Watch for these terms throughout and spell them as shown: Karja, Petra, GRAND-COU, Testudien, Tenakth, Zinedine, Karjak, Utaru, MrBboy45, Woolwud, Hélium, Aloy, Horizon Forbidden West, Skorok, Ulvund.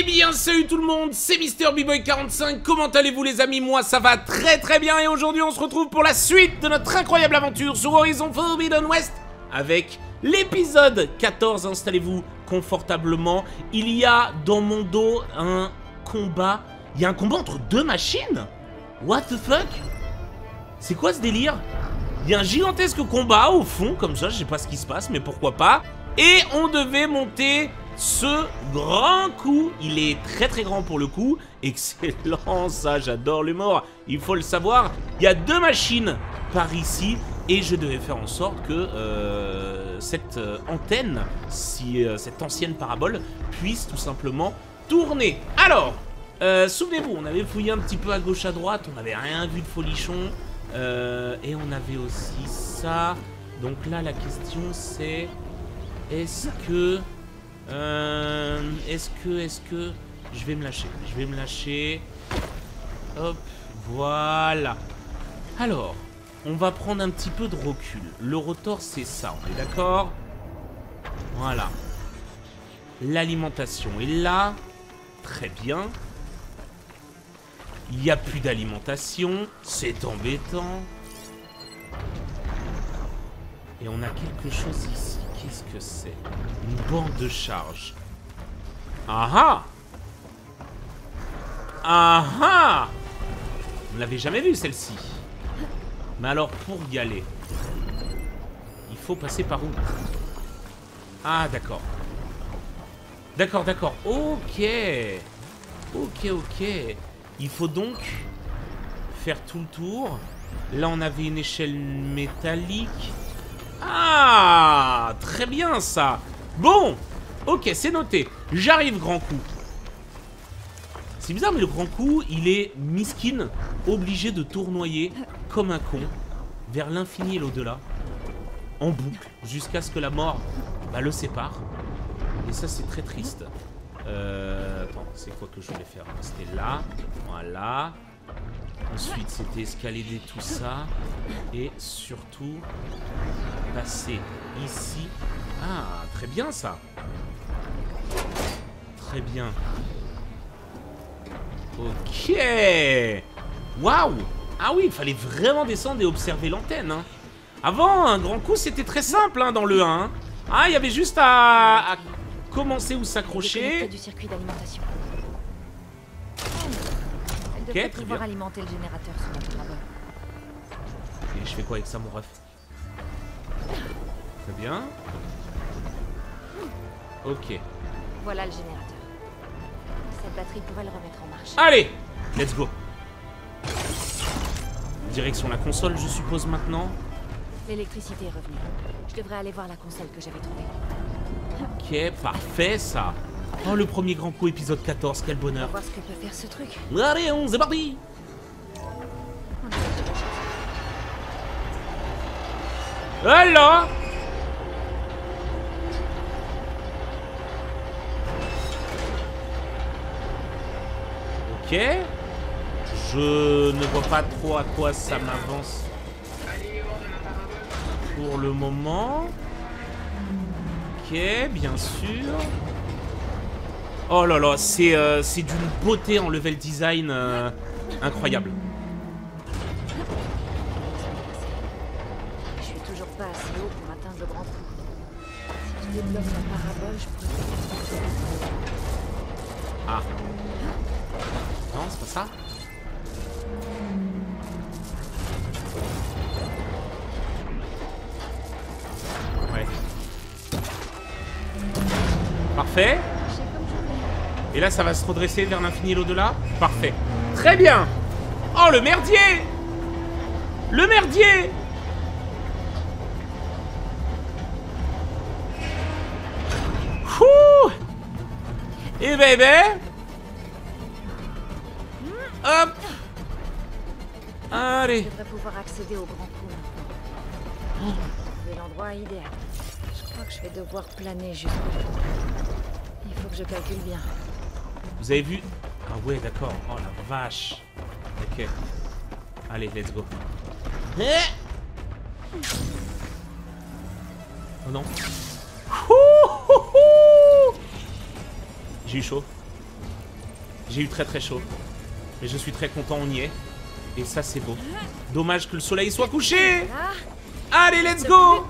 Eh bien salut tout le monde, c'est MrBboy45, comment allez-vous les amis? Moi ça va très très bien et aujourd'hui on se retrouve pour la suite de notre incroyable aventure sur Horizon Forbidden West avec l'épisode 14, installez-vous confortablement. Il y a dans mon dos un combat, il y a un combat entre deux machines? What the fuck? C'est quoi ce délire? Il y a un gigantesque combat au fond comme ça, je sais pas ce qui se passe mais pourquoi pas. Et on devait monter... ce grand coup, il est très très grand pour le coup, excellent ça, j'adore l'humour, il faut le savoir. Il y a deux machines par ici et je devais faire en sorte que cette ancienne parabole puisse tout simplement tourner. Alors, souvenez-vous, on avait fouillé un petit peu à gauche à droite, on n'avait rien vu de folichon et on avait aussi ça. Donc là la question c'est, est-ce que je vais me lâcher, hop, voilà. Alors, on va prendre un petit peu de recul. Le rotor, c'est ça, on est d'accord? Voilà. L'alimentation est là. Très bien. Il n'y a plus d'alimentation. C'est embêtant. Et on a quelque chose ici. Qu'est-ce que c'est? Une borne de charge. Ah ah! Ah ah! On ne l'avait jamais vue celle-ci. Mais alors pour y aller, il faut passer par où? Ah d'accord. D'accord, d'accord. Ok. Ok, ok. Il faut donc faire tout le tour. Là on avait une échelle métallique. Ah, très bien ça. Bon, ok, c'est noté. J'arrive, grand coup. C'est bizarre, mais le grand coup, il est miskin, obligé de tournoyer comme un con vers l'infini et l'au-delà, en boucle, jusqu'à ce que la mort le sépare. Et ça, c'est très triste. Attends, c'est quoi que je voulais faire? C'était là, voilà. Ensuite, c'était escalader tout ça. Et surtout, passer ici. Ah, très bien ça. Très bien. Ok. Waouh. Ah oui, il fallait vraiment descendre et observer l'antenne. Hein. Avant, un grand coup, c'était très simple hein, dans le 1. Ah, il y avait juste à commencer ou s'accrocher. Du circuit d'alimentation. Ok, très bien. Alimenter le générateur sur notre parabole. Et je fais quoi avec ça, mon ref? Très bien. Ok. Voilà le générateur. Cette batterie pourrait le remettre en marche. Allez, let's go. Direction la console, je suppose maintenant. L'électricité est revenue. Je devrais aller voir la console que j'avais trouvée. Ok, parfait ça. Oh, le premier grand coup, épisode 14, quel bonheur. On va voir ce que peut faire ce truc. Allez, on est parti. Voilà. Ok. Je ne vois pas trop à quoi ça m'avance pour le moment. Ok, bien sûr. Oh là là, c'est d'une beauté en level design incroyable. Je suis toujours pas assez haut pour atteindre le grand coup. Si je débloque la parabole, je pourrais... Ah. Non, c'est pas ça. Ouais. Parfait. Et là, ça va se redresser vers l'infini et l'au-delà. Parfait. Très bien. Oh, le merdier! Le merdier! Ouh! Et bébé! Hop! Allez. Je devrais pouvoir accéder au grand coup maintenant. C'est l'endroit idéal. Je crois que je vais devoir planer jusqu'au bout. Il faut que je calcule bien. Vous avez vu? Ah ouais, d'accord. Oh la vache. Ok. Allez, let's go. Oh non. J'ai eu chaud. J'ai eu très très chaud. Mais je suis très content, on y est. Et ça c'est beau. Dommage que le soleil soit couché. Allez, let's go.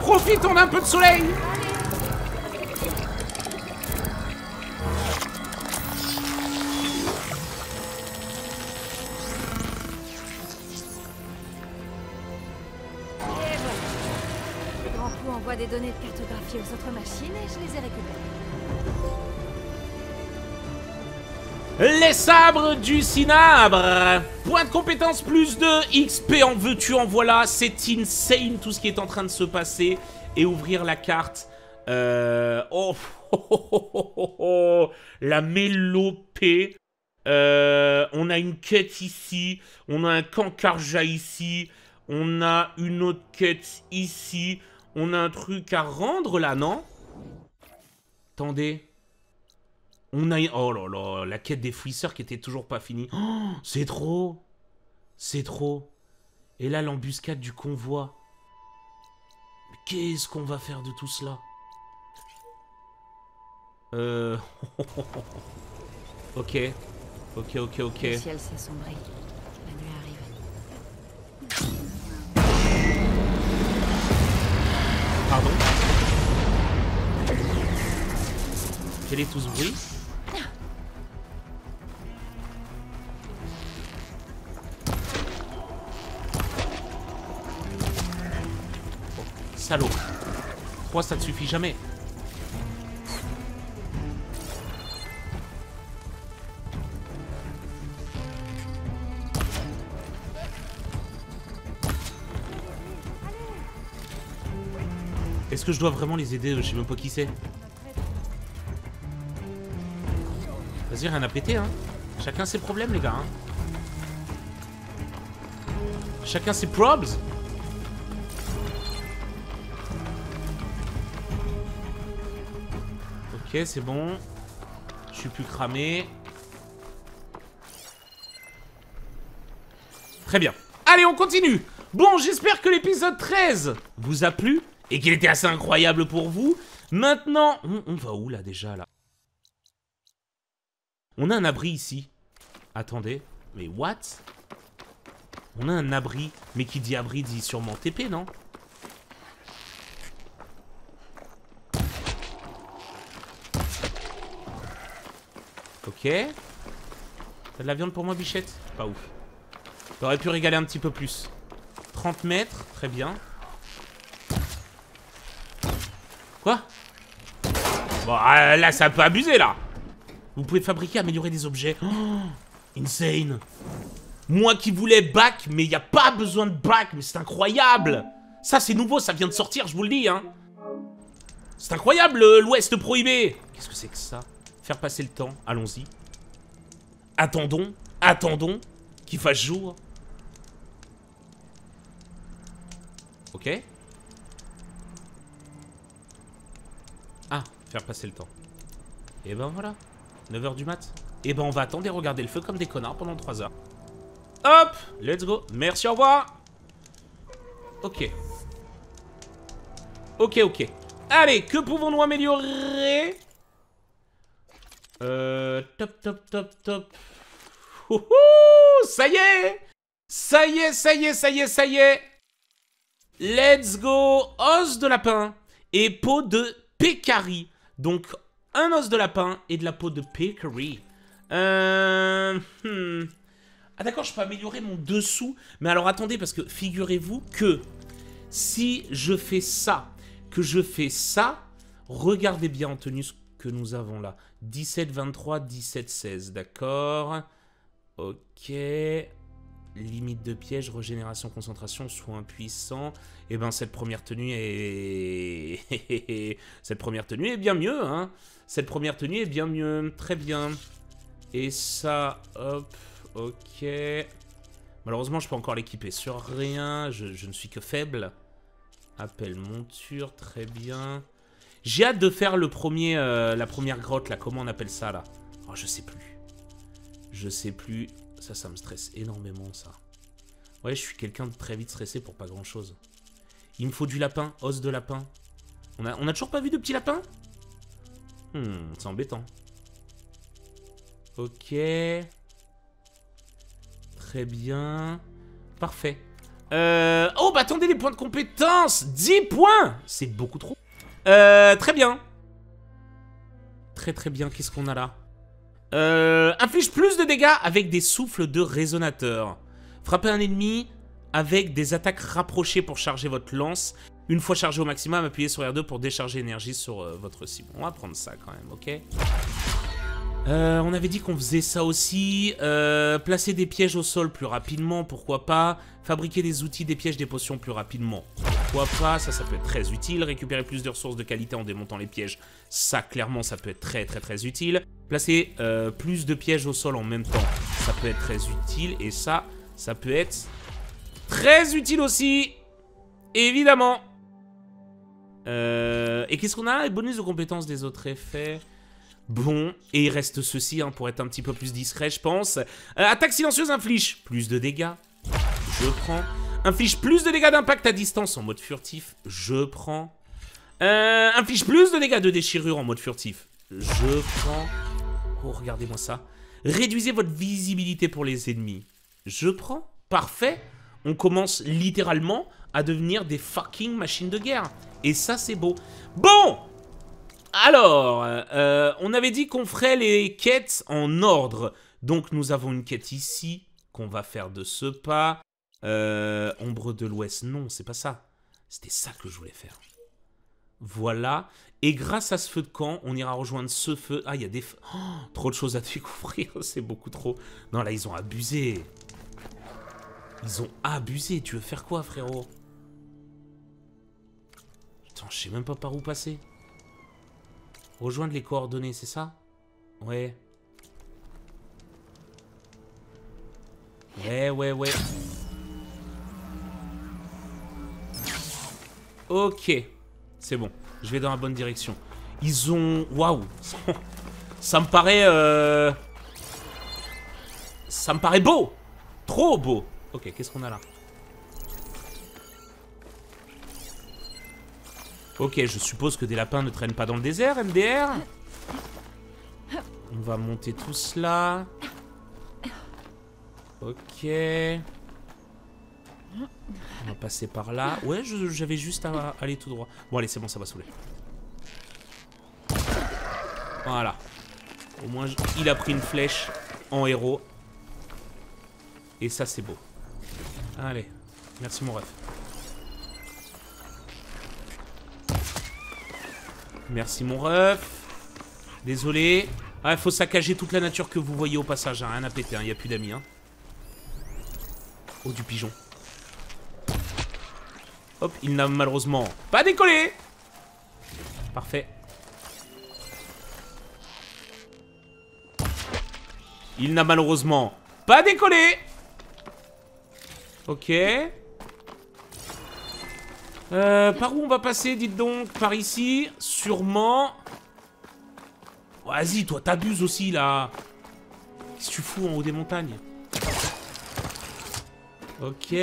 Profitons d'un peu de soleil. Des données de cartographie aux autres machines et je les ai récupérées. Les sabres du cinabre. Point de compétence plus 2, XP en veux-tu en voilà, c'est insane tout ce qui est en train de se passer. Et ouvrir la carte. La mélopée. On a une quête ici, on a un camp Karja ici, on a une autre quête ici. On a un truc à rendre là, non? Attendez. On a... Oh là là, la quête des fouisseurs qui était toujours pas finie. Oh, c'est trop. C'est trop. Et là, l'embuscade du convoi. Qu'est-ce qu'on va faire de tout cela? Ok. Ok, ok, ok. Le ciel s'assombrit. La nuit arrive. Pardon. Quel est tout ce bruit? Oh, salaud. 3, ça ne suffit jamais. Est-ce que je dois vraiment les aider? Je sais même pas qui c'est. Vas-y, rien à péter, hein. Chacun ses problèmes, les gars. Hein. Chacun ses probs. Ok, c'est bon. Je suis plus cramé. Très bien. Allez, on continue. Bon, j'espère que l'épisode 13 vous a plu. Et qu'il était assez incroyable pour vous. Maintenant, on va où là déjà là? On a un abri ici. Attendez, mais what? On a un abri, mais qui dit abri dit sûrement TP, non? Ok. T'as de la viande pour moi, bichette? Pas ouf. T'aurais pu régaler un petit peu plus. 30 mètres, très bien. Quoi? Bon, là, ça peut abuser, là. Vous pouvez fabriquer, améliorer des objets. Oh, insane. Moi qui voulais back, mais il n'y a pas besoin de back. Mais c'est incroyable. Ça, c'est nouveau, ça vient de sortir, je vous le dis. Hein. C'est incroyable, l'Ouest prohibé. Qu'est-ce que c'est que ça? Faire passer le temps, allons-y. Attendons, attendons qu'il fasse jour. Ok. Ah, faire passer le temps. Et ben voilà, 9 h du mat. Et ben on va attendre et regarder le feu comme des connards pendant 3 heures. Hop, let's go. Merci, au revoir. Ok. Ok, ok. Allez, que pouvons-nous améliorer? Top, top, top, top. Ouhou, ça y est. Ça y est, ça y est, ça y est, ça y est. Let's go. Os de lapin et peau de... Pécari, donc un os de lapin et de la peau de Pécari. Ah d'accord, je peux améliorer mon dessous. Mais alors attendez, parce que figurez-vous que si je fais ça, que je fais ça, regardez bien en tenue ce que nous avons là. 17, 23, 17, 16, d'accord. Ok. Limite de piège, régénération, concentration, soin puissant. Et ben cette première tenue est... cette première tenue est bien mieux, hein. Cette première tenue est bien mieux. Très bien. Et ça, hop, ok. Malheureusement, je peux encore l'équiper sur rien. Je ne suis que faible. Appel monture, très bien. J'ai hâte de faire le premier, la première grotte, là. Comment on appelle ça, là? Oh, je sais plus. Je sais plus... Ça, ça me stresse énormément, ça. Ouais, je suis quelqu'un de très vite stressé pour pas grand-chose. Il me faut du lapin, os de lapin. On a toujours pas vu de petit lapin? C'est embêtant. Ok. Très bien. Parfait. Oh, bah attendez, les points de compétence. 10 points. C'est beaucoup trop. Très bien. Très très bien. Qu'est-ce qu'on a là? Inflige plus de dégâts avec des souffles de résonateur. Frappez un ennemi avec des attaques rapprochées pour charger votre lance. Une fois chargé au maximum, appuyez sur R2 pour décharger l'énergie sur votre cible. On va prendre ça quand même, ok. On avait dit qu'on faisait ça aussi. Placer des pièges au sol plus rapidement, pourquoi pas. Fabriquer des outils, des pièges, des potions plus rapidement, pourquoi pas. Ça, ça peut être très utile. Récupérer plus de ressources de qualité en démontant les pièges. Ça, clairement, ça peut être très très très utile. Placer plus de pièges au sol en même temps. Ça peut être très utile. Et ça, ça peut être très utile aussi. Évidemment. Et qu'est-ce qu'on a? Les bonus de compétences des autres effets. Bon, et il reste ceci hein, pour être un petit peu plus discret, je pense. Attaque silencieuse inflige plus de dégâts. Je prends. Inflige plus de dégâts d'impact à distance en mode furtif. Je prends. Inflige plus de dégâts de déchirure en mode furtif. Je prends. Oh, regardez-moi ça. Réduisez votre visibilité pour les ennemis. Je prends. Parfait. On commence littéralement à devenir des fucking machines de guerre. Et ça, c'est beau. Bon! Alors, on avait dit qu'on ferait les quêtes en ordre. Donc, nous avons une quête ici qu'on va faire de ce pas. Ombre de l'Ouest, non, c'est pas ça. C'était ça que je voulais faire. Voilà. Et grâce à ce feu de camp, on ira rejoindre ce feu. Ah, il y a des... Oh, trop de choses à découvrir, c'est beaucoup trop. Non, là, ils ont abusé. Ils ont abusé. Tu veux faire quoi, frérot? Putain, je sais même pas par où passer. Rejoindre les coordonnées, c'est ça? Ouais. Ouais. Ok. C'est bon. Je vais dans la bonne direction. Ils ont... Waouh. Ça me paraît... Ça me paraît beau. Trop beau. Ok, qu'est-ce qu'on a là? Ok, je suppose que des lapins ne traînent pas dans le désert, MDR. On va monter tout cela. Ok. On va passer par là. Ouais, j'avais juste à aller tout droit. Bon, allez, c'est bon, ça va saouler. Voilà. Au moins, il a pris une flèche en héros. Et ça, c'est beau. Allez, merci mon ref. Merci mon ref. Désolé. Ah, faut saccager toute la nature que vous voyez au passage. Hein. Rien à péter, hein. Y a plus d'amis. Hein. Oh, du pigeon. Hop, il n'a malheureusement pas décollé. Parfait. Il n'a malheureusement pas décollé. Ok. Par où on va passer, dites donc? Par ici, sûrement. Vas-y, toi, t'abuses aussi, là. Qu'est-ce que tu fous en haut des montagnes? Ok.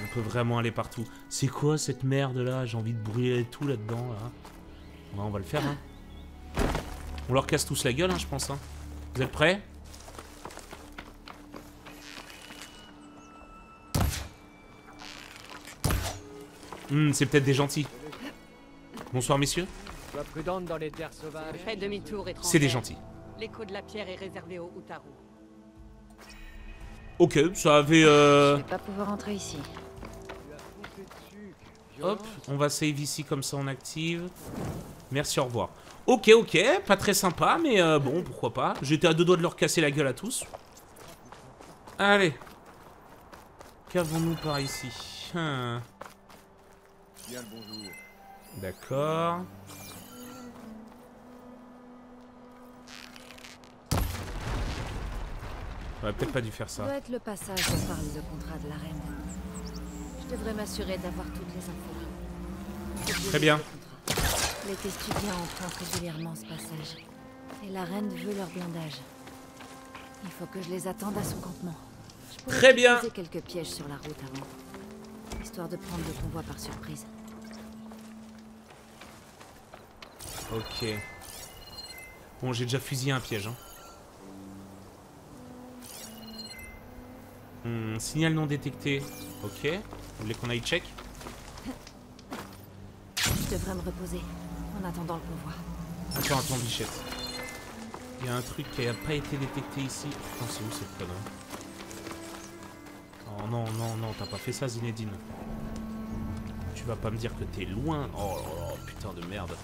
On peut vraiment aller partout. C'est quoi, cette merde-là? J'ai envie de brûler tout là-dedans, là. Ouais, on va le faire, hein. On leur casse tous la gueule, hein, je pense, hein. Vous êtes prêts? C'est peut-être des gentils. Bonsoir, messieurs. C'est des gentils. L'écho de la pierre est réservé aux Utaru. Ok, ça avait... Je vais pas pouvoir entrer ici. Hop, on va save ici, comme ça on active. Merci, au revoir. Ok, pas très sympa, mais bon, pourquoi pas. J'étais à deux doigts de leur casser la gueule à tous. Allez. Qu'avons-nous par ici? D'accord. J'aurais peut-être pas dû faire ça. Ça doit être le passage où parle le contrat de la reine. Je devrais m'assurer d'avoir toutes les infos. Très bien. Les Testudiens empruntent régulièrement ce passage. Et la reine veut leur blindage. Il faut que je les attende à son campement. Je pourrais utiliser quelques pièges sur la route avant. histoire de prendre le convoi par surprise. Ok. Bon, j'ai déjà fusillé un piège. Hein. Signal non détecté. Ok. Vous voulez qu'on aille check? Je devrais me reposer en attendant le convoi. Attends, bichette. Il y a un truc qui n'a pas été détecté ici. Putain, c'est où cette connerie? Oh non, non, non, t'as pas fait ça, Zinedine. Tu vas pas me dire que t'es loin. Oh, putain de merde.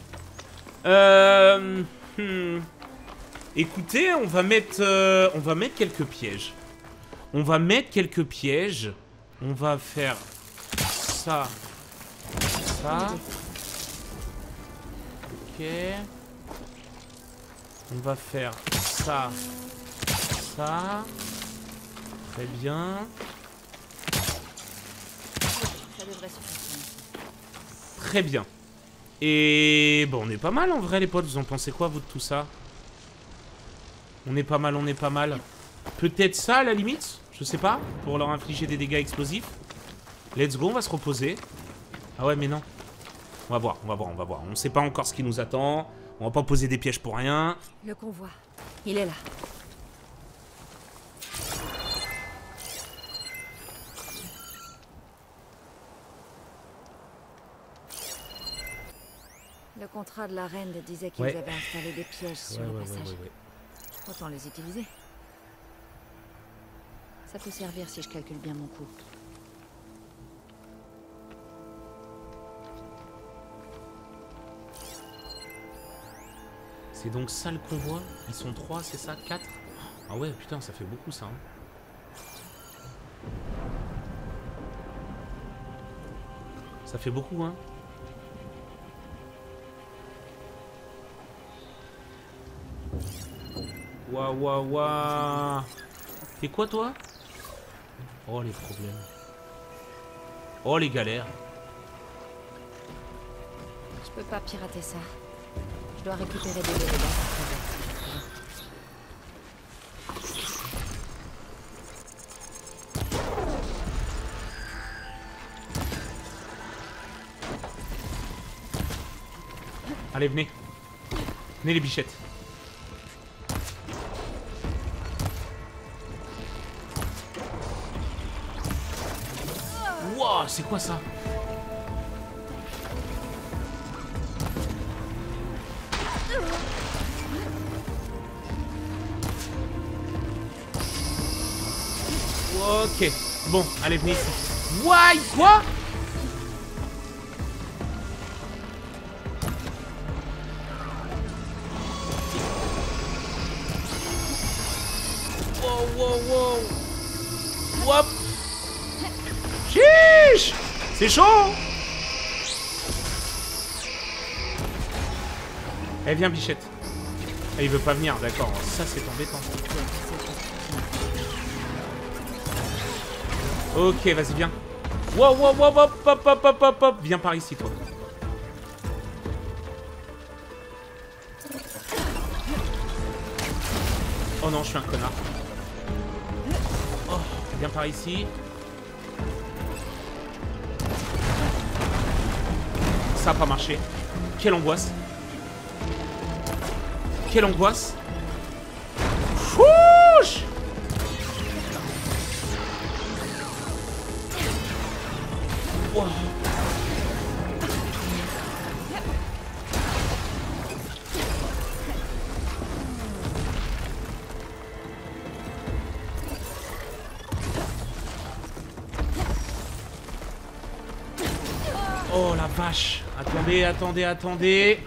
Écoutez, on va mettre quelques pièges. On va faire ça. Ça. Ok. On va faire ça. Ça. Très bien. Très bien. Et bon, on est pas mal en vrai, les potes. Vous en pensez quoi, vous, de tout ça? On est pas mal, on est pas mal. Peut-être ça à la limite, je sais pas, pour leur infliger des dégâts explosifs. Let's go, on va se reposer. Ah ouais, mais non. On va voir, on va voir. On sait pas encore ce qui nous attend. On va pas poser des pièges pour rien. Le convoi, il est là. Le contrat de la reine disait qu'ils avaient installé des pièges sur le passage. Autant les utiliser. Ça peut servir si je calcule bien mon coup. C'est donc ça le convoi? Ils sont 3, c'est ça? 4? Ah ouais, putain, ça fait beaucoup ça. Hein. Ça fait beaucoup, hein. Waouh. T'es quoi, toi? Oh, les problèmes. Oh, les galères. Je peux pas pirater ça. Je dois récupérer des dégâts. Allez, venez. Venez, les bichettes. C'est quoi ça? Ok. Bon, allez, venez ici. Why? Quoi? Wow. C'est chaud! Eh, viens, bichette. Ah, il veut pas venir, d'accord. Ça, c'est embêtant. Ok, vas-y, viens. Wow. Viens par ici, toi. Oh non, je suis un connard. Oh, viens par ici. Ça a pas marché. Quelle angoisse. Quelle angoisse. Fouche. Wow. Oh la vache. Attendez.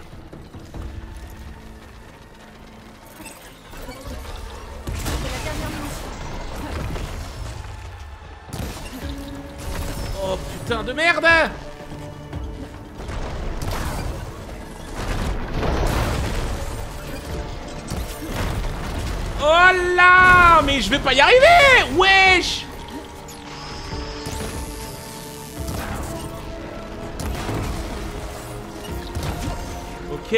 Oh putain de merde. Oh là. Mais je vais pas y arriver. Wesh. Ok.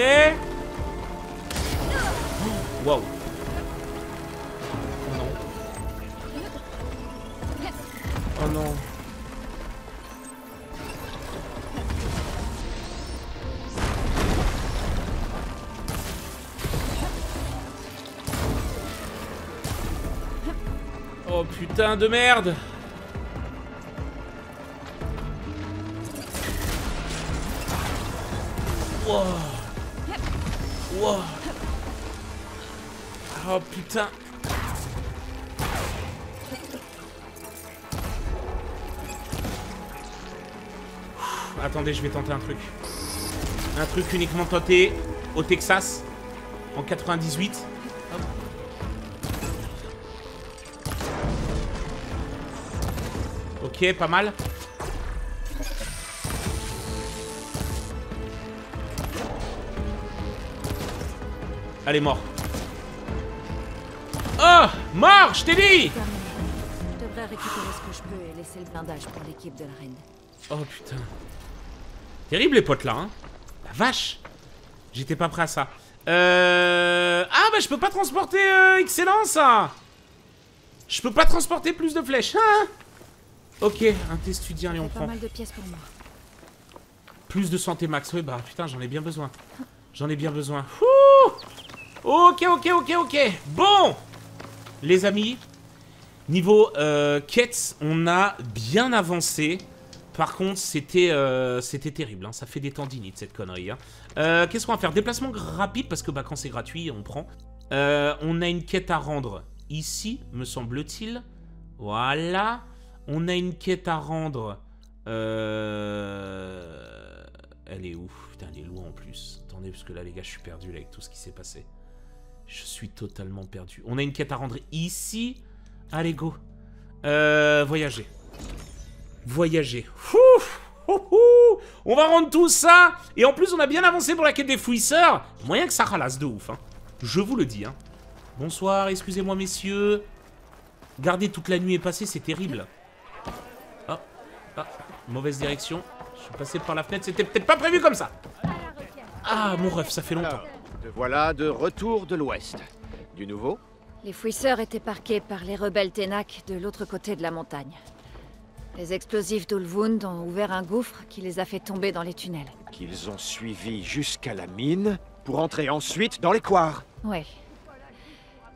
Wow. Oh non. Oh putain de merde! Wow. Wow. Oh putain. Attendez, je vais tenter un truc. Un truc uniquement tenté au Texas en 98. Hop. Ok, pas mal. Elle est morte. Oh, mort, je t'ai dit. Je devrais récupérer ce que je peux et laisser le blindage pour l'équipe de la reine. Oh putain. Terrible les potes là, hein. La vache. J'étais pas prêt à ça. Ah bah je peux pas transporter excellent ça. Je peux pas transporter plus de flèches, hein. Ok, un testudien, allez on prend. Pas mal de pièces pour moi. Plus de santé max, oui bah putain j'en ai bien besoin. J'en ai bien besoin. Ouh. Ok, ok, ok, ok. Bon, les amis, niveau quêtes, on a bien avancé. Par contre, c'était terrible. Hein. Ça fait des tendinites, cette connerie. Hein. Qu'est-ce qu'on va faire? Déplacement rapide, parce que bah, quand c'est gratuit, on prend. On a une quête à rendre ici, me semble-t-il. Voilà. On a une quête à rendre... Elle est où? Putain, elle est loin en plus. Attendez, parce que là, les gars, je suis perdu là, avec tout ce qui s'est passé. Je suis totalement perdu. On a une quête à rendre ici. Allez, go. Voyager. Voyager. Ouf, ouf, ouf. On va rendre tout ça. Et en plus, on a bien avancé pour la quête des fouisseurs. Moyen que ça ralasse de ouf. Hein. Je vous le dis. Hein. Bonsoir, excusez-moi, messieurs. Garder toute la nuit est passée, c'est terrible. Ah, ah, mauvaise direction. Je suis passé par la fenêtre, c'était peut-être pas prévu comme ça. Ah, mon ref, ça fait longtemps. Alors, te voilà de retour de l'ouest. Du nouveau? Les fouisseurs étaient parqués par les rebelles Tenakth de l'autre côté de la montagne. Les explosifs d'Ulvund ont ouvert un gouffre qui les a fait tomber dans les tunnels. Qu'ils ont suivis jusqu'à la mine pour entrer ensuite dans les couards. Oui.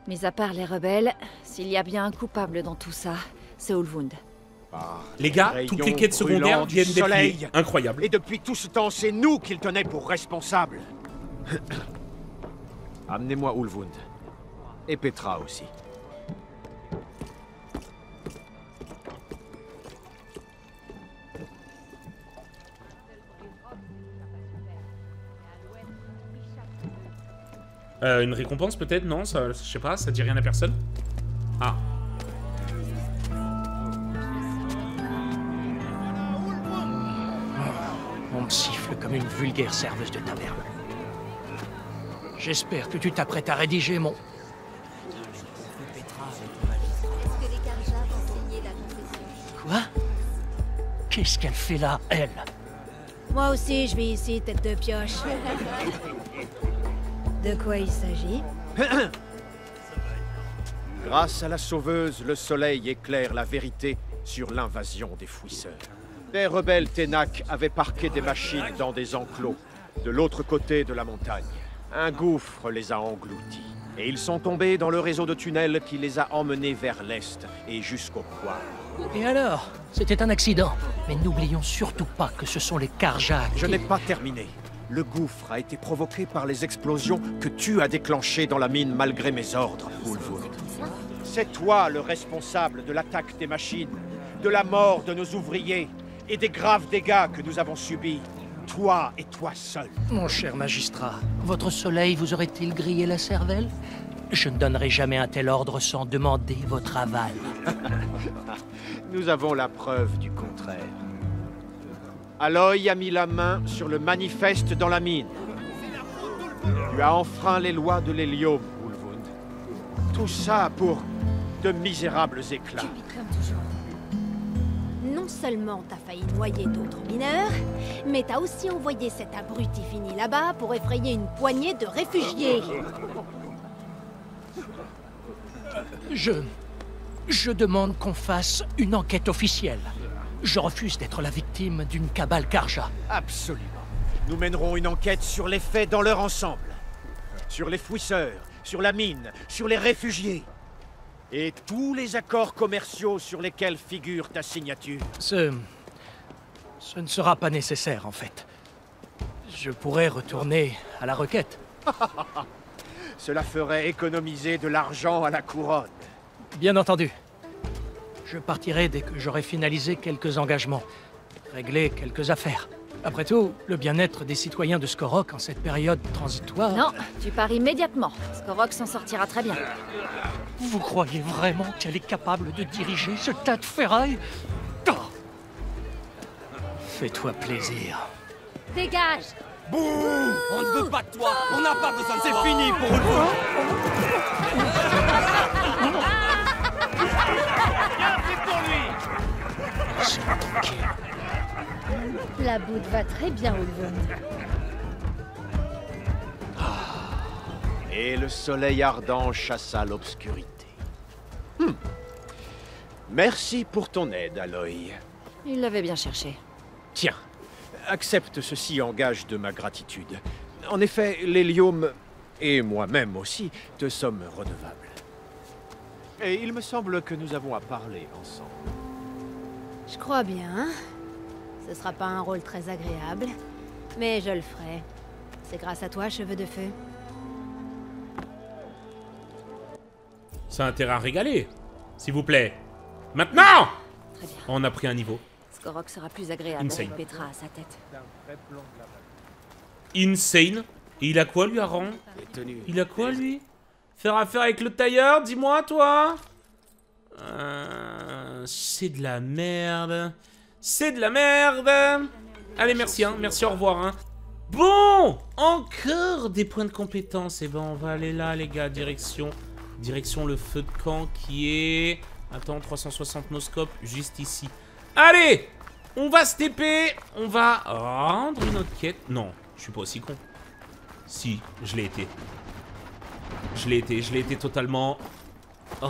Mis à part les rebelles, s'il y a bien un coupable dans tout ça, c'est Ulvund. Les gars, toutes les quêtes secondaires viennent des soleils. Incroyable. Et depuis tout ce temps, c'est nous qu'ils tenaient pour responsables. Amenez-moi Ulvund. Et Petra aussi. Une récompense peut-être? Non, ça, je sais pas, ça dit rien à personne. Ah. On me siffle comme une vulgaire serveuse de taverne. J'espère que tu t'apprêtes à rédiger mon... Quoi? Qu'est-ce qu'elle fait là, elle? Moi aussi, je vais ici, tête de pioche. De quoi il s'agit? Grâce à la sauveuse, le soleil éclaire la vérité sur l'invasion des fouisseurs. Les rebelles Tenakth avaient parqué des machines dans des enclos, de l'autre côté de la montagne. Un gouffre les a engloutis, et ils sont tombés dans le réseau de tunnels qui les a emmenés vers l'est et jusqu'au poids. Et alors? C'était un accident. Mais n'oublions surtout pas que ce sont les Karjak. Je n'ai pas terminé. Le gouffre a été provoqué par les explosions que tu as déclenchées dans la mine malgré mes ordres, Woolwud. C'est toi le responsable de l'attaque des machines, de la mort de nos ouvriers et des graves dégâts que nous avons subis. Toi et toi seul. Mon cher magistrat, votre soleil vous aurait-il grillé la cervelle? Je ne donnerai jamais un tel ordre sans demander votre aval. Nous avons la preuve du contraire. Aloy a mis la main sur le manifeste dans la mine. Tu as enfreint les lois de l'Hélium, Woolwud. Tout ça pour de misérables éclats. Comme toujours. Non seulement t'as failli noyer d'autres mineurs, mais t'as aussi envoyé cet abruti fini là-bas pour effrayer une poignée de réfugiés. Je demande qu'on fasse une enquête officielle. Je refuse d'être la victime d'une cabale Karja. Absolument. Nous mènerons une enquête sur les faits dans leur ensemble. Sur les fouisseurs, sur la mine, sur les réfugiés. Et tous les accords commerciaux sur lesquels figure ta signature. Ce ne sera pas nécessaire, en fait. Je pourrais retourner à la requête. Cela ferait économiser de l'argent à la couronne. Bien entendu. Je partirai dès que j'aurai finalisé quelques engagements, réglé quelques affaires. Après tout, le bien-être des citoyens de Skorok en cette période transitoire... Non, tu pars immédiatement. Skorok s'en sortira très bien. Vous croyez vraiment qu'elle est capable de diriger ce tas de ferraille? Fais-toi plaisir. Dégage! Bouh! On ne veut pas de toi! On n'a pas besoin de... C'est fini pour Woolwud! La boue va très bien, Ulvund. Et le soleil ardent chassa l'obscurité. Merci pour ton aide, Aloy. Il l'avait bien cherché. Tiens, accepte ceci en gage de ma gratitude. En effet, l'hélium, et moi-même aussi, te sommes redevables. Et il me semble que nous avons à parler ensemble. Je crois bien. Ce sera pas un rôle très agréable, mais je le ferai. C'est grâce à toi, cheveux de feu. C'est un terrain régalé, s'il vous plaît. Maintenant! Très bien. On a pris un niveau. Skorok sera plus agréable avec Petra à sa tête. Insane. Et il a quoi, lui, Aaron? Il a quoi, lui? Faire affaire avec le tailleur, dis-moi, toi. C'est de la merde. C'est de la merde. Allez, merci, hein. Merci, au revoir, hein. Bon, encore des points de compétence. Et ben, on va aller là, les gars. Direction le feu de camp qui est... Attends, 360 noscope, juste ici. Allez, on va se TP. On va rendre une autre quête. Non, je suis pas aussi con. Si, je l'ai été. Je l'ai été totalement. Oh.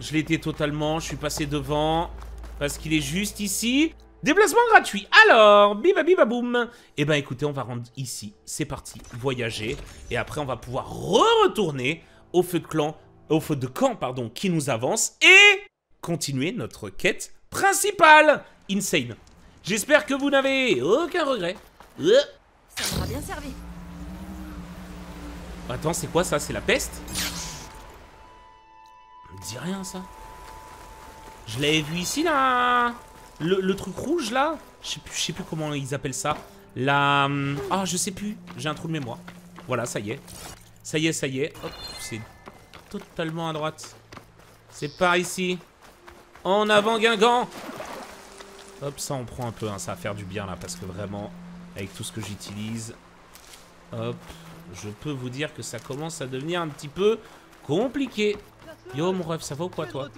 Je l'ai été totalement, je suis passé devant. Parce qu'il est juste ici. Déplacement gratuit. Alors, bibabibaboum. Eh ben écoutez, on va rendre ici. C'est parti, voyager. Et après, on va pouvoir retourner au feu de clan, au feu de camp, pardon, qui nous avance. Et continuer notre quête principale. Insane. J'espère que vous n'avez aucun regret. Ça m'aura bien servi. Attends, c'est quoi ça? C'est la peste? Dis rien, ça. Je l'avais vu ici, là. Le truc rouge, là. Je sais plus comment ils appellent ça. La... Ah, je sais plus. J'ai un trou de mémoire. Voilà, ça y est. Ça y est. Hop, c'est totalement à droite. C'est par ici. En avant, Guingamp. Hop, ça, on prend un peu. Hein. Ça va faire du bien, là, parce que vraiment, avec tout ce que j'utilise... Hop... Je peux vous dire que ça commence à devenir un petit peu compliqué. Yo, mon ref, ça va ou quoi, toi?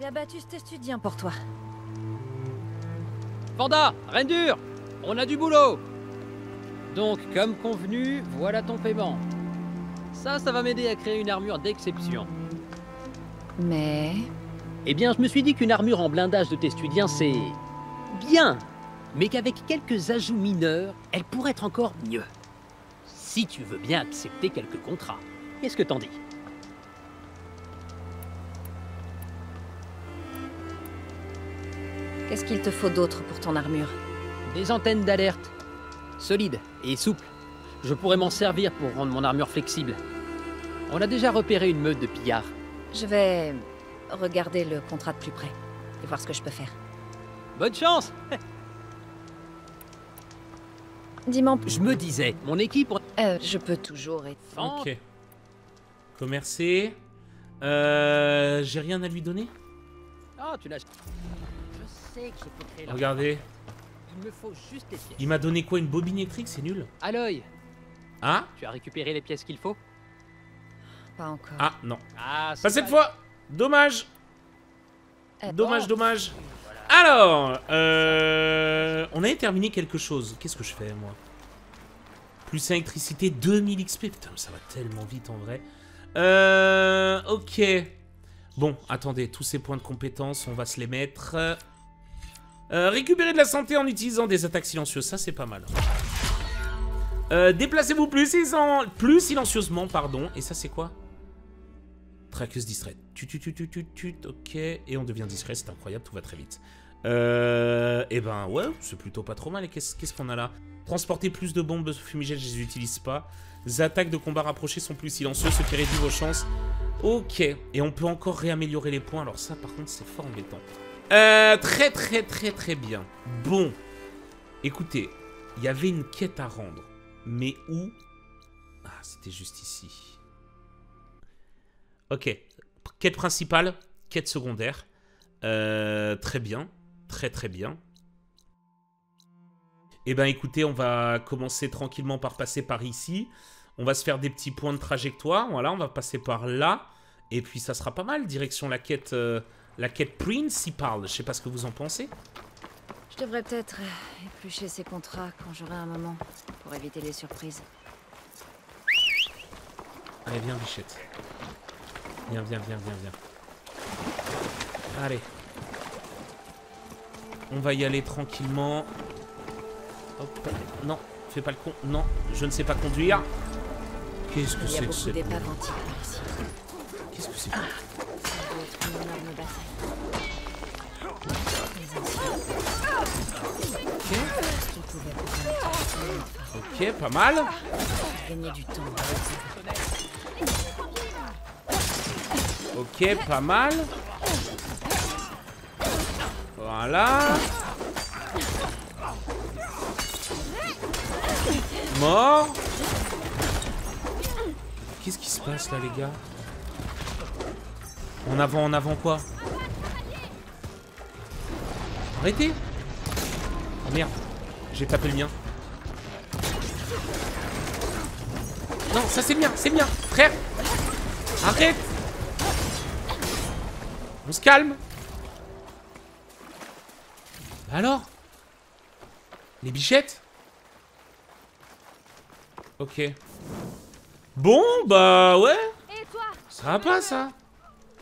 J'ai abattu cet étudiant pour toi. Panda, reine dure, on a du boulot. Donc, comme convenu, voilà ton paiement. Ça va m'aider à créer une armure d'exception. Mais... Eh bien, je me suis dit qu'une armure en blindage de Testudien, c'est... bien. Mais qu'avec quelques ajouts mineurs, elle pourrait être encore mieux. Si tu veux bien accepter quelques contrats, qu'est-ce que t'en dis? Qu'est-ce qu'il te faut d'autre pour ton armure? Des antennes d'alerte. Solides et souples. Je pourrais m'en servir pour rendre mon armure flexible. On a déjà repéré une meute de pillards. Je vais regarder le contrat de plus près et voir ce que je peux faire. Bonne chance. Dis-moi. Je me disais, mon équipe... je peux toujours être... Ok. Commercer. J'ai rien à lui donner. Ah, tu l'as... Je sais que je peux créer... Regardez. Il me faut juste les pièces. Il m'a donné quoi? Une bobine électrique? C'est nul. À l'œil. Hein? Tu as récupéré les pièces qu'il faut? Pas encore. Ah, non. Ah, pas cette fois. Dommage. Dommage. Alors, on avait terminé quelque chose. Qu'est-ce que je fais, moi? Plus électricité, 2000 XP. Putain, ça va tellement vite, en vrai. Ok. Bon, attendez, tous ces points de compétence, on va se les mettre. Récupérer de la santé en utilisant des attaques silencieuses. Ça, c'est pas mal. Déplacez-vous plus silencieusement, pardon. Et ça, c'est quoi? traqueuse distraite. Ok. Et on devient discret, c'est incroyable, tout va très vite. Eh ben ouais, c'est plutôt pas trop mal. Et qu'est-ce qu'on a là? Transporter plus de bombes fumigènes, je les utilise pas. Les attaques de combat rapprochées sont plus silencieuses, ce qui réduit vos chances. Ok. Et on peut encore réaméliorer les points. Alors ça, par contre, c'est fort embêtant. Très bien. Bon. Écoutez, il y avait une quête à rendre. Mais où? Ah, c'était juste ici. Ok. Quête principale, quête secondaire. Très bien. Très bien. Eh ben écoutez, on va commencer tranquillement par passer par ici. On va se faire des petits points de trajectoire. Voilà, on va passer par là. Et puis ça sera pas mal, direction la quête principale. Je sais pas ce que vous en pensez. Je devrais peut-être éplucher ces contrats quand j'aurai un moment, pour éviter les surprises. Allez, viens, bichette. Viens. Allez. On va y aller tranquillement. Hop. Non, fais pas le con. Non, je ne sais pas conduire. Qu'est-ce que c'est que ce bruit ? Qu'est-ce que c'est que ça ? Ok, pas mal. Ok, pas mal. Voilà. Mort. Qu'est-ce qui se passe là, les gars? En avant quoi? Arrêtez. Oh merde, j'ai tapé le mien. Non, ça c'est le mien, frère. Arrête. On se calme. Alors? Les bichettes? Ok. Bon, bah ouais. Et toi, ça va pas, ça.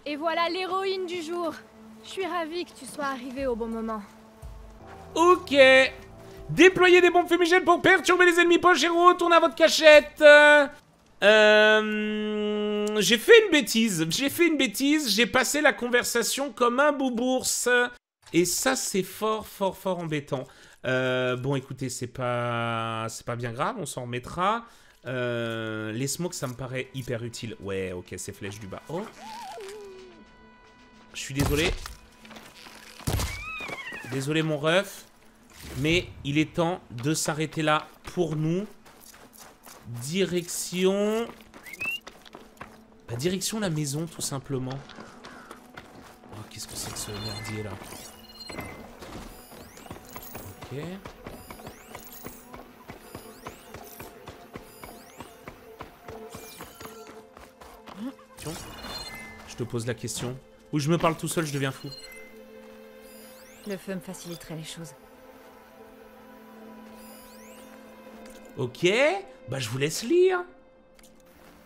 Et voilà l'héroïne du jour. Je suis ravie que tu sois arrivée au bon moment. Ok. Déployez des bombes fumigènes pour perturber les ennemis poches et retournez à votre cachette. J'ai fait une bêtise. J'ai passé la conversation comme un boubourse. Et ça, c'est fort embêtant. Bon, écoutez, c'est pas bien grave, on s'en remettra. Les smokes, ça me paraît hyper utile. Ouais, ok, ces flèches du bas. Oh. Je suis désolé. Désolé, mon ref. Mais il est temps de s'arrêter là pour nous. Direction... Bah, direction la maison, tout simplement. Oh, qu'est-ce que c'est que ce merdier, là ? Okay. Tiens, je te pose la question. Ou je me parle tout seul, je deviens fou. Le feu me faciliterait les choses. Ok, bah je vous laisse lire.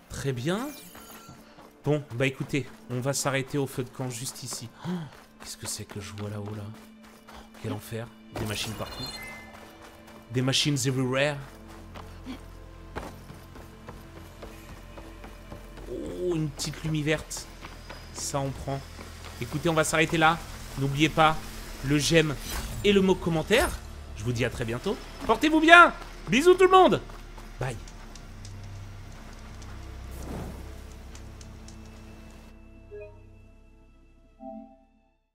Très bien. Bon, bah écoutez, on va s'arrêter au feu de camp juste ici. Oh, qu'est-ce que c'est que je vois là-haut là, quel enfer. Des machines partout. Des machines everywhere. Oh, une petite lumière verte. Ça, on prend. Écoutez, on va s'arrêter là. N'oubliez pas le j'aime et le mot commentaire. Je vous dis à très bientôt. Portez-vous bien. Bisous tout le monde. Bye.